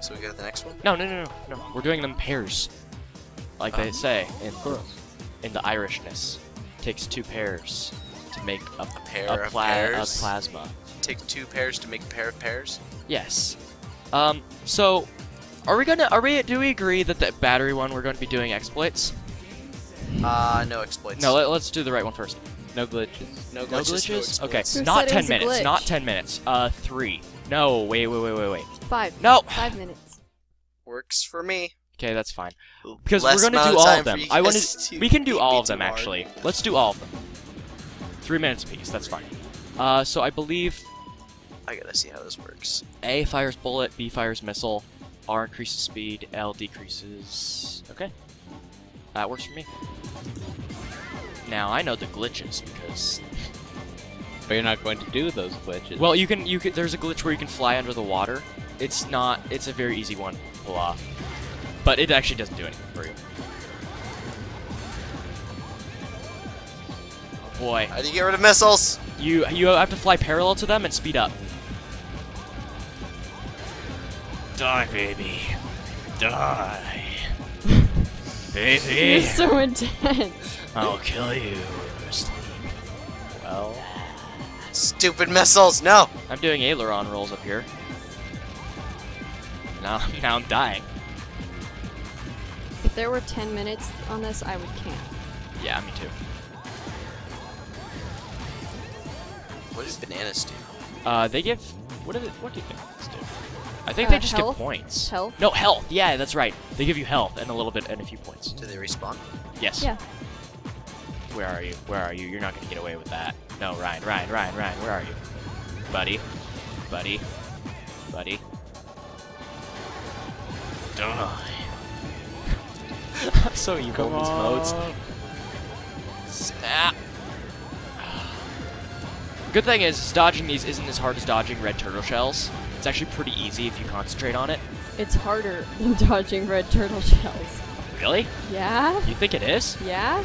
So we go to the next one? No. We're doing them pairs. Like they say in the Irishness. Takes two pairs to make a pair of plasma. Take two pairs to make a pair of pairs? Yes. So do we agree that the battery one we're going to be doing exploits? No exploits. No, let's do the right one first. No glitches. No glitches? Okay. Your not 10 minutes. Not 10 minutes. 3. No, wait. 5. No. 5 minutes. Works for me. Okay, that's fine. Because we're gonna do all of them. We can do all of them actually. Let's do all of them. 3 minutes apiece, that's fine. So I believe I gotta see how this works. A fires bullet, B fires missile, R increases speed, L decreases. Okay. That works for me. Now I know the glitches because but you're not going to do those glitches. Well, you can there's a glitch where you can fly under the water. It's a very easy one to pull off. But it actually doesn't do anything for you. Oh boy. How do you get rid of missiles? You have to fly parallel to them and speed up. Die, baby. Die. Baby. You're so intense. I'll kill you. Sleep. Well. Stupid missiles, no! I'm doing aileron rolls up here. Now I'm dying. If there were 10 minutes on this, I would camp. Yeah, me too. What does bananas do? What do bananas do? I think they just health? Get points. Health? No, health! Yeah, that's right. They give you health and a little bit and a few points. Do they respawn? Yes. Yeah. Where are you? Where are you? You're not gonna get away with that. No, Ryan, where are you? Buddy. Die. I'm so evil in these modes. Snap. Good thing is, dodging these isn't as hard as dodging red turtle shells. It's actually pretty easy if you concentrate on it. It's harder than dodging red turtle shells. Really? Yeah. You think it is? Yeah.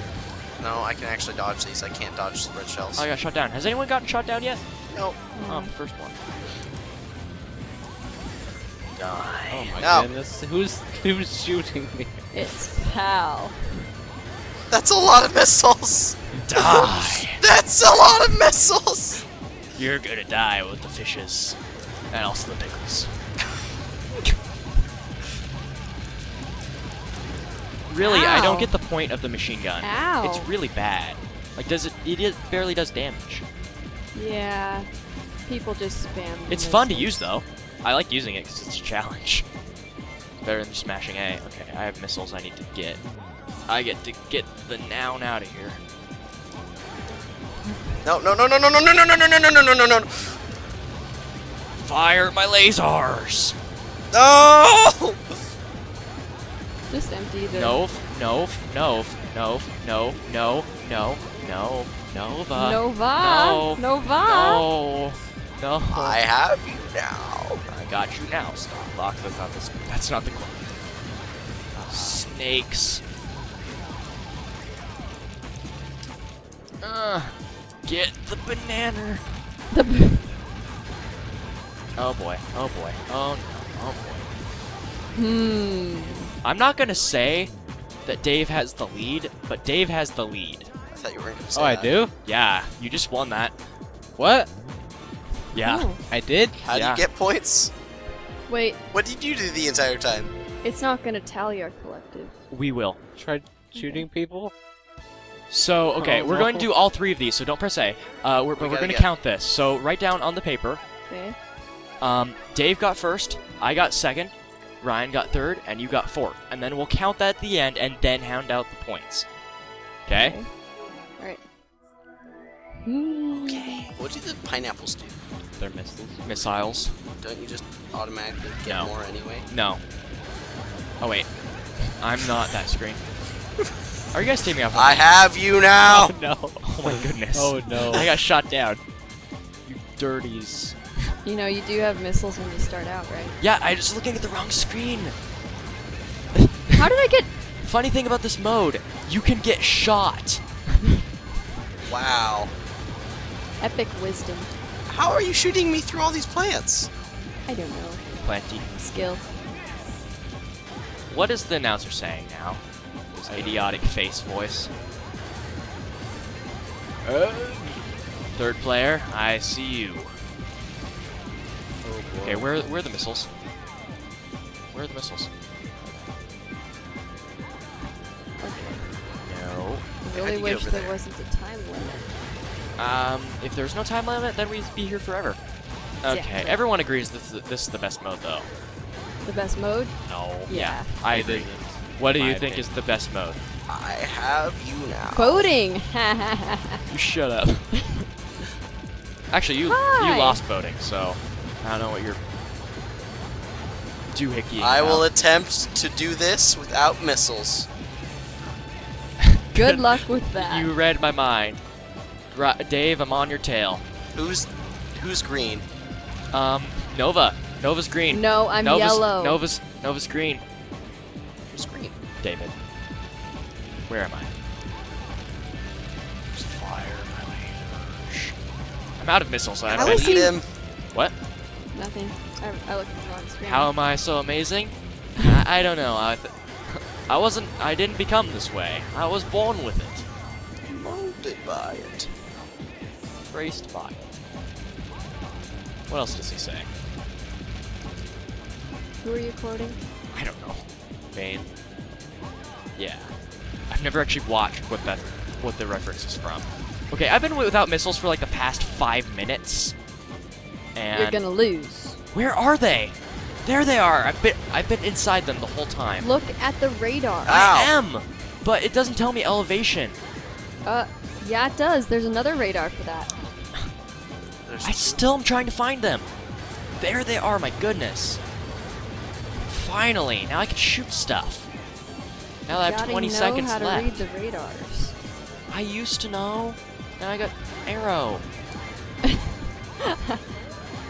No, I can actually dodge these. I can't dodge the red shells. I got shot down. Has anyone gotten shot down yet? No. The first one. Die. Oh my goodness. Who's shooting me? It's Pal. That's a lot of missiles. Die. That's a lot of missiles. You're gonna die with the fishes. And also the pickles. Really, ow. I don't get the point of the machine gun. Ow. It's really bad. Like, it barely does damage. Yeah. People just spam. It's fun to use, though. I like using it because it's a challenge. Better than smashing A. Okay, I have missiles I need to get. I get to get the noun out of here. No. Fire my lasers! No! Just empty the... Nova. No. I have you now. I got you now. Stop box. That's not the question. Snakes. Get the banana. Oh boy. Oh no. I'm not gonna say that Dave has the lead, but Dave has the lead. I thought you were gonna say that. I do? Yeah, you just won that. What? Yeah. Ooh. I did? How do you get points? Wait. What did you do the entire time? It's not gonna tally our collective. We will. Try shooting people? So, okay, we're going to do all three of these, so don't press A. We're gonna count this. So write down on the paper. Okay. Dave got first, I got second, Ryan got third, and you got fourth. And then we'll count that at the end and then hound out the points. Okay? Alright. Okay. What do the pineapples do? They're missiles. Missiles. Don't you just automatically get more anyway? No. Oh, wait. I'm not that screen. Are you guys teaming up? I have you now! Oh, no. Oh, my goodness. Oh, no. I got shot down. You dirties. You know, you do have missiles when you start out, right? Yeah, I was looking at the wrong screen. How did I get... Funny thing about this mode, you can get shot. Wow. Epic wisdom. How are you shooting me through all these plants? I don't know. Planty. Skill. What is the announcer saying now? This idiotic face voice. Third player, I see you. Oh, okay, where are the missiles? Where are the missiles? No. I really wish there wasn't a time limit. If there's no time limit, then we'd be here forever. Okay, yeah. Everyone agrees this is the best mode, though. The best mode? No. Yeah. What do you think is the best mode? I have you now. Boating. You shut up. Actually, you lost boating, so I don't know what you're doohickeying. I will attempt to do this without missiles. Good luck with that. You read my mind, Dave. I'm on your tail. Who's green? Nova. Nova's green. No, I'm yellow. Nova's green. Who's green? David. Where am I? Just fire my laser. I'm out of missiles. So I need him. What? Nothing. I looked at the wrong screen. How am I so amazing? I don't know. I wasn't. I didn't become this way. I was born with it. Molded by it. Braced by it. What else does he say? Who are you quoting? I don't know. Bane. Yeah. I've never actually watched what the reference is from. Okay, I've been without missiles for like the past 5 minutes. And you're gonna lose. Where are they? There they are. I've been inside them the whole time. Look at the radar. I am, but it doesn't tell me elevation. Yeah, it does. There's another radar for that. I still am trying to find them. There they are. My goodness. Finally, now I can shoot stuff. Now that I have 20 seconds left. I used to know how to read the radars. I used to know, and I got arrow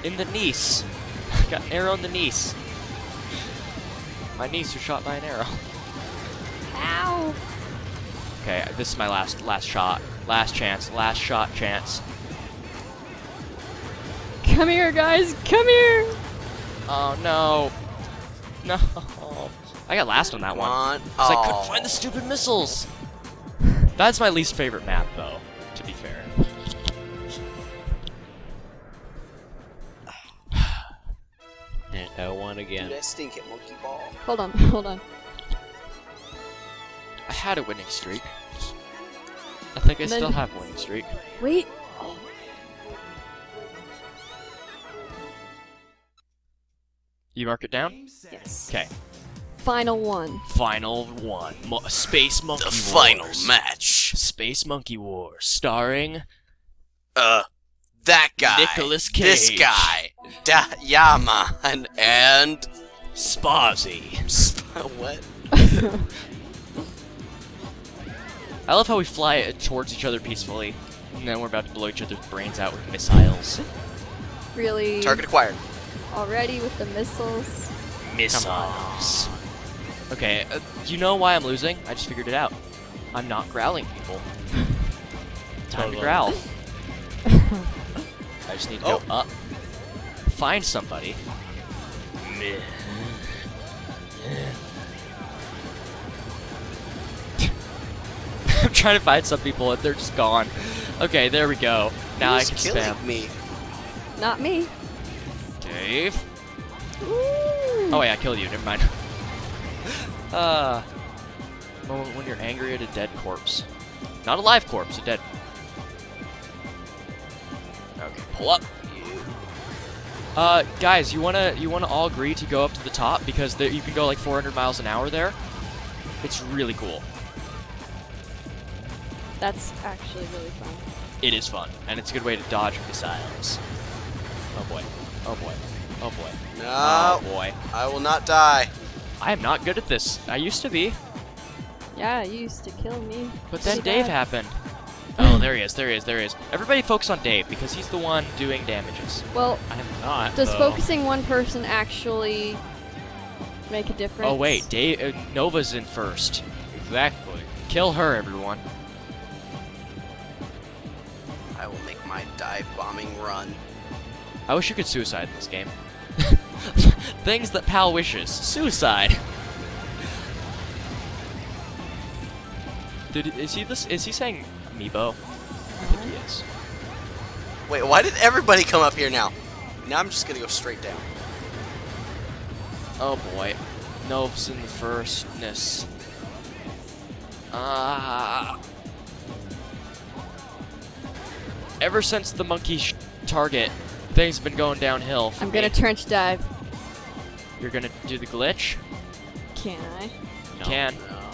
in the niece. I got an arrow in the niece. My niece was shot by an arrow. Ow! Okay, this is my last shot, last shot chance. Come here, guys! Come here! Oh no! No! I got last on that one because I couldn't find the stupid missiles. That's my least favorite map, though, to be fair. And I won again. Dude, I stink at monkey ball. Hold on, hold on. I had a winning streak. I think I still have a winning streak. Wait. Oh. You mark it down? Yes. Okay. Final one. Final one. Space Monkey Wars. The final match. Space Monkey Wars, starring... that guy. Nicolas Cage. This guy. Yaman and... Spazzy. What? I love how we fly towards each other peacefully, and then we're about to blow each other's brains out with missiles. Really? Target acquired. Already with the missiles? Missiles. Okay, you know why I'm losing? I just figured it out. I'm not growling, people. Time to growl. I just need to go up. Find somebody. I'm trying to find some people and they're just gone. Okay, there we go. Now I can spam. Me? Not me. Dave. Ooh. Oh wait, I killed you. Never mind. When you're angry at a dead corpse. Not a live corpse, a dead. Okay, pull up. Guys, you wanna all agree to go up to the top because you can go like 400 miles an hour there. It's really cool. That's actually really fun. It is fun, and it's a good way to dodge missiles. Oh boy. Oh boy. Oh boy. No. Oh boy. I will not die. I am not good at this. I used to be. Yeah, you used to kill me. But then Dave happened. Oh, there he is, there he is, there he is. Everybody focus on Dave, because he's the one doing damages. Well, I am not, does focusing one person actually make a difference? Oh, wait, Dave, Nova's in first. Exactly. Kill her, everyone. I will make my dive-bombing run. I wish you could suicide in this game. Things that Pal wishes. Suicide. Is he saying Amiibo? I think he is. Wait, why did everybody come up here now? Now I'm just gonna go straight down. Oh boy. Nove's in the firstness. Ever since the monkey target, things have been going downhill for me. I'm gonna trench dive. You're gonna do the glitch? Can I? You can. No.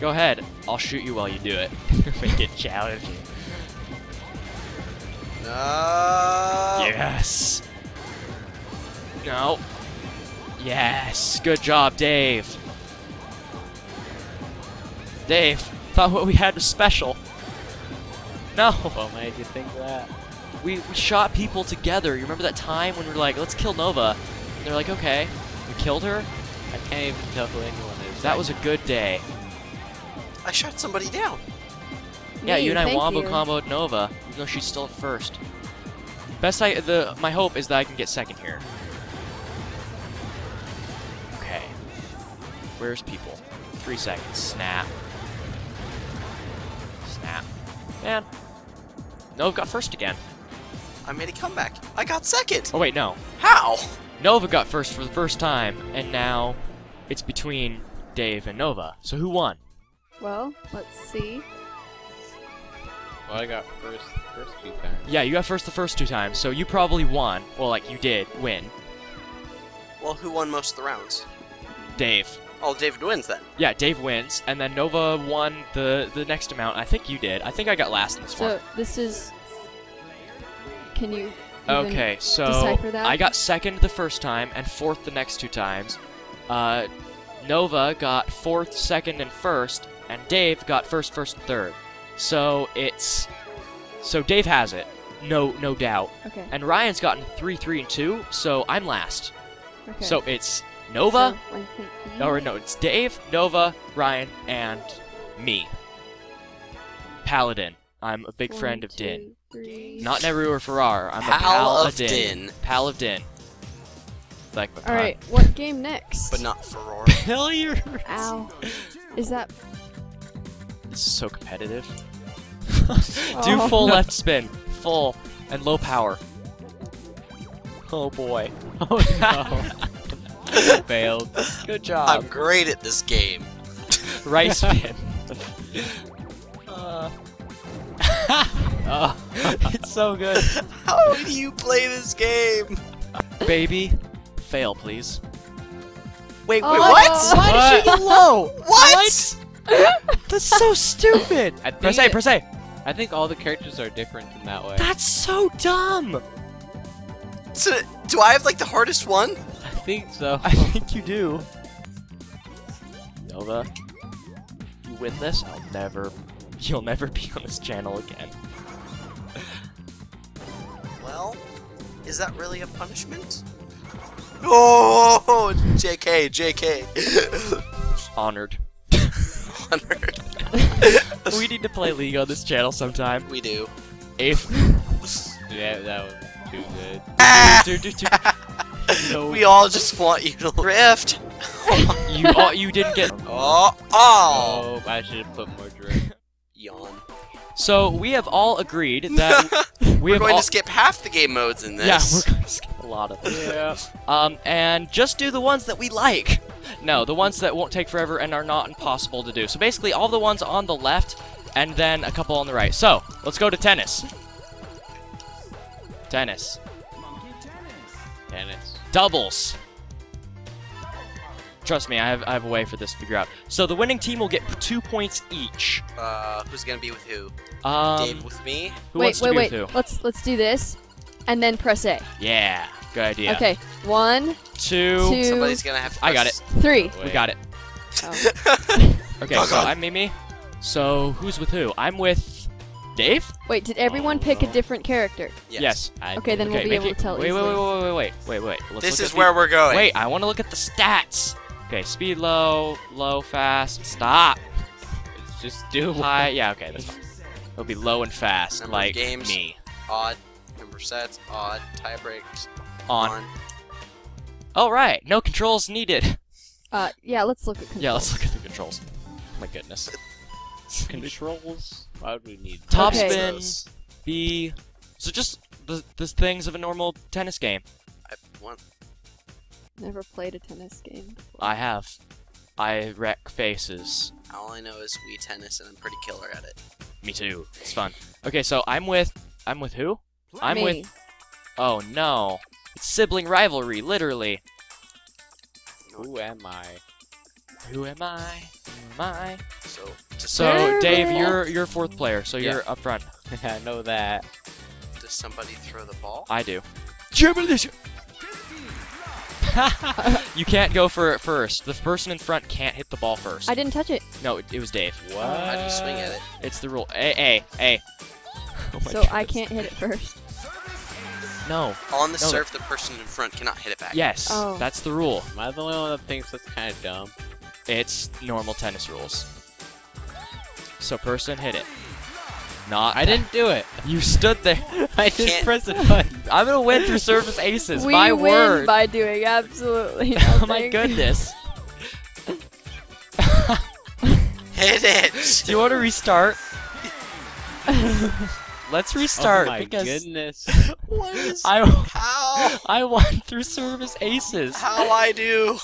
Go ahead. I'll shoot you while you do it. Make it challenging. No. Yes. No. Yes. Good job, Dave. Dave, thought what we had was special. No. What made you think that? We shot people together. You remember that time when we were like, let's kill Nova? And they're like, okay. We killed her? I can't even tell who anyone is. That was a good day. I shot somebody down. Yeah, you and I wombo comboed Nova, even though she's still first. My hope is that I can get second here. Okay. Where's people? 3 seconds. Snap. Snap. Man. Nova got first again. I made a comeback. I got second. Oh wait, no. How? Nova got first for the first time, and now it's between Dave and Nova. So who won? Well, let's see. Well, I got first the first two times. Yeah, you got first the first two times, so you probably won. Well, like, you did win. Well, who won most of the rounds? Dave. Oh, David wins then. Yeah, Dave wins, and then Nova won the next amount. I think you did. I think I got last in this one. So this is... Can you... Okay, so I got second the first time and fourth the next two times. Nova got fourth, second, and first, and Dave got first, first, and third. So it's Dave has it, no doubt. Okay. And Ryan's gotten 3, 3, and 2, so I'm last. Okay. So it's Nova. No, it's Dave, Nova, Ryan, and me. Paladin. I'm a big friend of Din. Not Neru or Farrar. I'm a pal of Din. Pal of Din. Like my pal. Alright, what game next? But not Farrar. Failure! Ow. Is that... This is so competitive. Do full left spin. Full. And low power. Oh boy. Oh no. Failed. Good job. I'm great at this game. Right spin. It's so good. How do you play this game? Baby, fail, please. Wait, what? Why did she get low? What? That's so stupid. Press A, press A. I think all the characters are different in that way. That's so dumb. So, do I have like the hardest one? I think so. I think you do. Nova, you win this, you'll never be on this channel again. Well, is that really a punishment? Oh, JK, JK. Honored. Honored. We need to play League on this channel sometime. We do. Eighth. Yeah, that was too good. No. We all just want you to drift. You didn't get. Oh, I should have put more drift. Yawn. So we have all agreed that we're going to skip half the game modes in this. Yeah, we're going to skip a lot of them. Yeah. And just do the ones that we like. No, the ones that won't take forever and are not impossible to do. So basically, all the ones on the left, and then a couple on the right. So let's go to tennis. Tennis. Tennis. Doubles. Trust me, I have a way for this to figure out. So the winning team will get 2 points each. Who's gonna be with who? Dave with me. Who wants to be with who? Let's do this, and then press A. Yeah, good idea. Okay, 1, 2. Somebody's gonna have to press. I got it. 3. Oh, we got it. Oh. Okay, so I'm Mimi. So who's with who? I'm with Dave. Wait, did everyone pick a different character? Yes. Okay, then we'll be able to tell. Wait. This is where we're going. Wait, I want to look at the stats. Okay, speed low, low, fast, stop. It's just do high. Yeah, okay, that's fine. It'll be low and fast, number like games, me. Odd, number sets, odd, tie breaks, on. Alright, no controls needed. Yeah, let's look at controls. Yeah, let's look at the controls. My goodness. Controls? Why would we need top spin, B. So just the things of a normal tennis game. I want... Never played a tennis game before. I have. I wreck faces. All I know is Wii Tennis, and I'm pretty killer at it. Me too. It's fun. Okay, so I'm with who? I'm with. Oh no! It's sibling rivalry, literally. Who am I? So Dave, you're fourth player, so you're up front. I know that. Does somebody throw the ball? I do. You can't go for it first. The person in front can't hit the ball first. I didn't touch it. No, it was Dave. What? How do you swing at it? It's the rule. A. Oh my goodness. I can't hit it first. No. On the serve, the person in front cannot hit it back. Yes, that's the rule. Am I the only one that thinks that's kind of dumb? It's normal tennis rules. So person hit it. Not. I didn't do it. You stood there. I just pressed a button. I'm gonna win through surface aces. My word. We win by doing absolutely nothing. Oh my goodness. Hit it. Do you want to restart? Let's restart. Oh my goodness. What is? How? I won through surface aces. How I do.